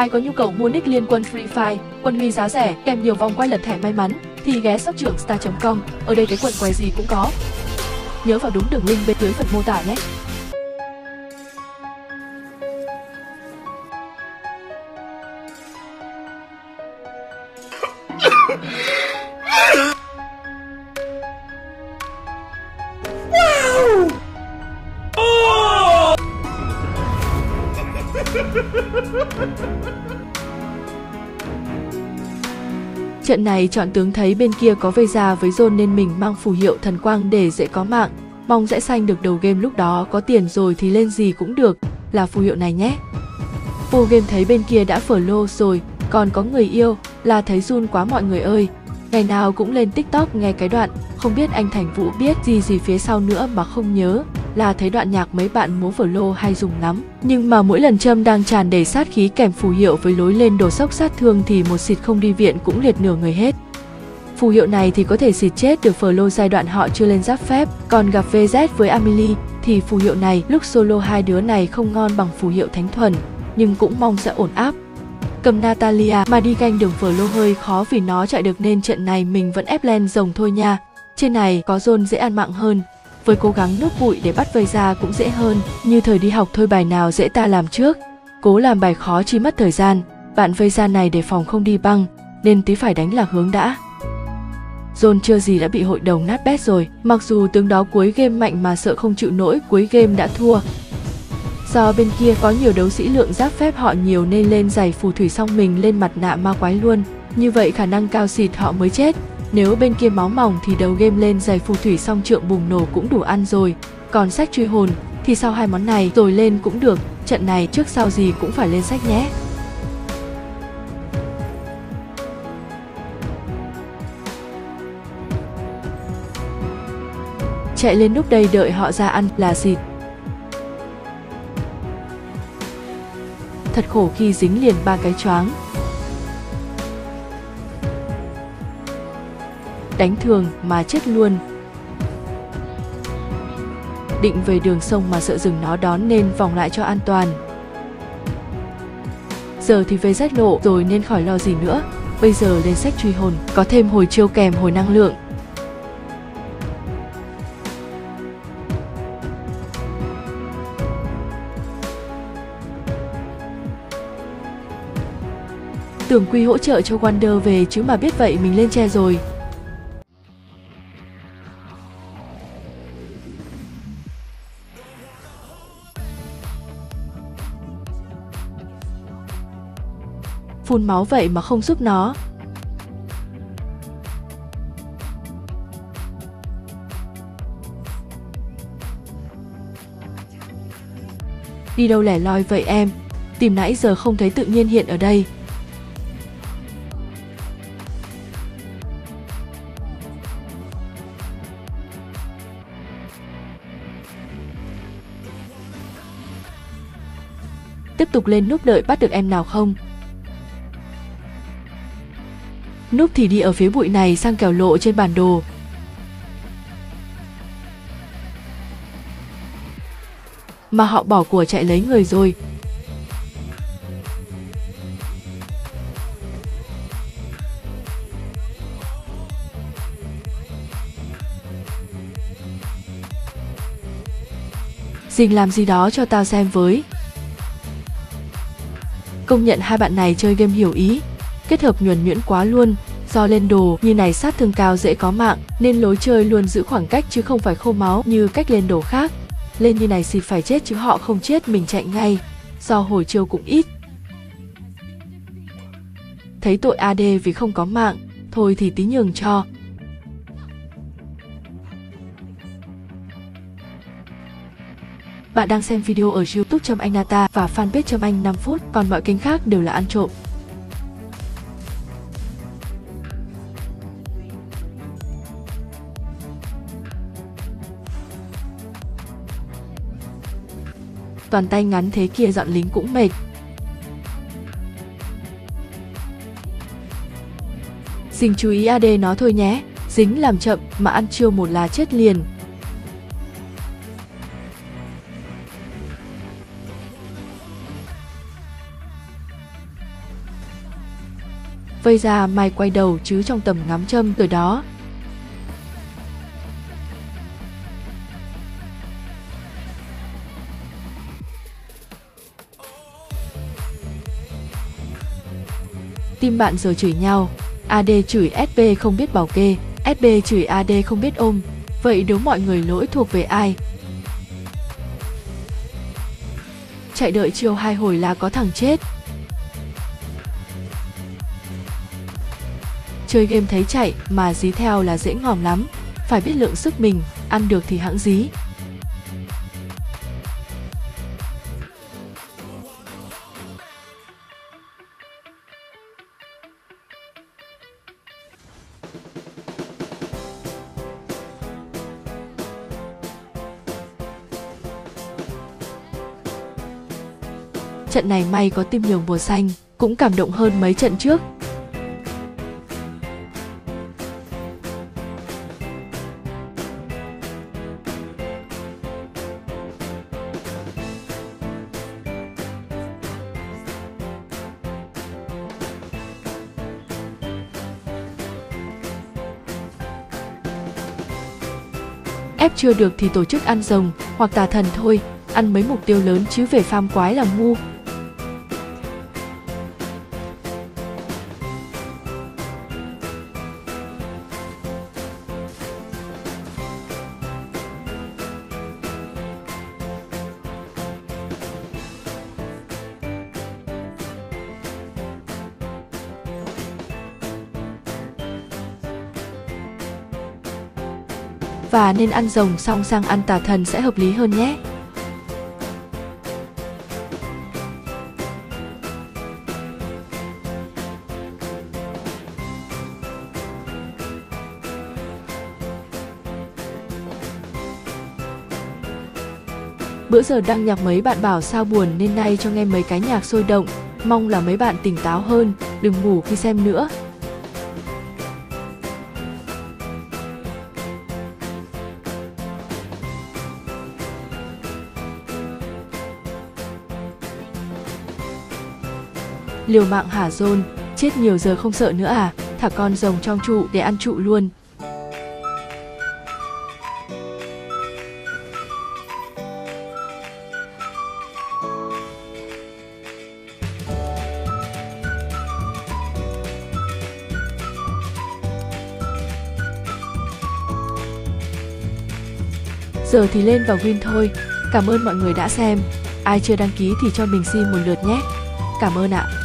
Ai có nhu cầu mua nick Liên Quân Free Fire, quân huy giá rẻ, kèm nhiều vòng quay lật thẻ may mắn thì ghé shop trườngstar.com, ở đây cái quần què gì cũng có. Nhớ vào đúng đường link bên dưới phần mô tả nhé. Trận này chọn tướng thấy bên kia có VZ với John nên mình mang phù hiệu thần quang để dễ có mạng. Mong dễ xanh được đầu game, lúc đó có tiền rồi thì lên gì cũng được, là phù hiệu này nhé. Vô game thấy bên kia đã follow rồi, còn có người yêu, là thấy run quá mọi người ơi. Ngày nào cũng lên TikTok nghe cái đoạn, không biết anh Thành Vũ biết gì phía sau nữa mà không nhớ, là thấy đoạn nhạc mấy bạn múa follow hay dùng lắm. Nhưng mà mỗi lần Trâm đang tràn đầy sát khí kèm phù hiệu với lối lên đồ sốc sát thương thì một xịt không đi viện cũng liệt nửa người hết. Phù hiệu này thì có thể xịt chết được follow giai đoạn họ chưa lên giáp phép, còn gặp VZ với Amelie thì phù hiệu này lúc solo hai đứa này không ngon bằng phù hiệu thánh thuần, nhưng cũng mong sẽ ổn áp. Cầm Natalia mà đi canh đường follow hơi khó vì nó chạy được nên trận này mình vẫn ép len rồng thôi nha. Trên này có John dễ ăn mạng hơn, với cố gắng núp bụi để bắt vây ra cũng dễ hơn. Như thời đi học thôi, bài nào dễ ta làm trước, cố làm bài khó chi mất thời gian. Bạn vây ra này để phòng không đi băng, nên tí phải đánh là hướng đã. John chưa gì đã bị hội đồng nát bét rồi, mặc dù tướng đó cuối game mạnh mà sợ không chịu nổi cuối game đã thua. Do bên kia có nhiều đấu sĩ lượng giáp phép họ nhiều nên lên giày phù thủy xong mình lên mặt nạ ma quái luôn, như vậy khả năng cao xịt họ mới chết. Nếu bên kia máu mỏng thì đầu game lên giày phù thủy xong trượng bùng nổ cũng đủ ăn rồi, còn sách truy hồn thì sau hai món này rồi lên cũng được. Trận này trước sau gì cũng phải lên sách nhé. Chạy lên lúc đây đợi họ ra ăn là xịt. Thật khổ khi dính liền ba cái choáng. Đánh thường mà chết luôn. Định về đường sông mà sợ rừng nó đón nên vòng lại cho an toàn. Giờ thì về rách lộ rồi nên khỏi lo gì nữa. Bây giờ lên sách truy hồn, có thêm hồi chiêu kèm hồi năng lượng. Tưởng Quy hỗ trợ cho Wander về chứ mà biết vậy mình lên che rồi. Phun máu vậy mà không giúp nó. Đi đâu lẻ loi vậy em? Tìm nãy giờ không thấy tự nhiên hiện ở đây. Tiếp tục lên núp đợi bắt được em nào không? Núp thì đi ở phía bụi này sang kẻo lộ trên bản đồ. Mà họ bỏ của chạy lấy người rồi. Dình làm gì đó cho tao xem với. Công nhận hai bạn này chơi game hiểu ý, kết hợp nhuần nhuyễn quá luôn. Do lên đồ như này sát thương cao dễ có mạng nên lối chơi luôn giữ khoảng cách chứ không phải khô máu như cách lên đồ khác. Lên như này xịt phải chết chứ họ không chết mình chạy ngay, do hồi chiêu cũng ít. Thấy tội AD vì không có mạng, thôi thì tí nhường cho. Bạn đang xem video ở YouTube Trâm Anh Anhnata và fanpage Trâm Anh 5 phút, còn mọi kênh khác đều là ăn trộm. Toàn tay ngắn thế kia dọn lính cũng mệt. Dình chú ý AD nó thôi nhé, dính làm chậm mà ăn chiêu một là chết liền. vây ra mai quay đầu chứ trong tầm ngắm Trâm rồi đó. Tim bạn giờ chửi nhau, AD chửi SB không biết bảo kê, SB chửi AD không biết ôm, vậy đố mọi người lỗi thuộc về ai? Chạy đợi chiều hai hồi là có thằng chết. Chơi game thấy chạy mà dí theo là dễ ngỏm lắm, phải biết lượng sức mình, ăn được thì hẵng dí. Trận này may có tim nhường mùa xanh, cũng cảm động hơn mấy trận trước. Ép chưa được thì tổ chức ăn rồng hoặc tà thần thôi, ăn mấy mục tiêu lớn chứ về farm quái là ngu. Và nên ăn rồng xong sang ăn tà thần sẽ hợp lý hơn nhé. Bữa giờ đăng nhạc mấy bạn bảo sao buồn nên nay cho nghe mấy cái nhạc sôi động, mong là mấy bạn tỉnh táo hơn, đừng ngủ khi xem nữa. Liều mạng hả John, chết nhiều giờ không sợ nữa à, thả con rồng trong trụ để ăn trụ luôn. Giờ thì lên vào win thôi, cảm ơn mọi người đã xem, ai chưa đăng ký thì cho mình xin một lượt nhé, cảm ơn ạ.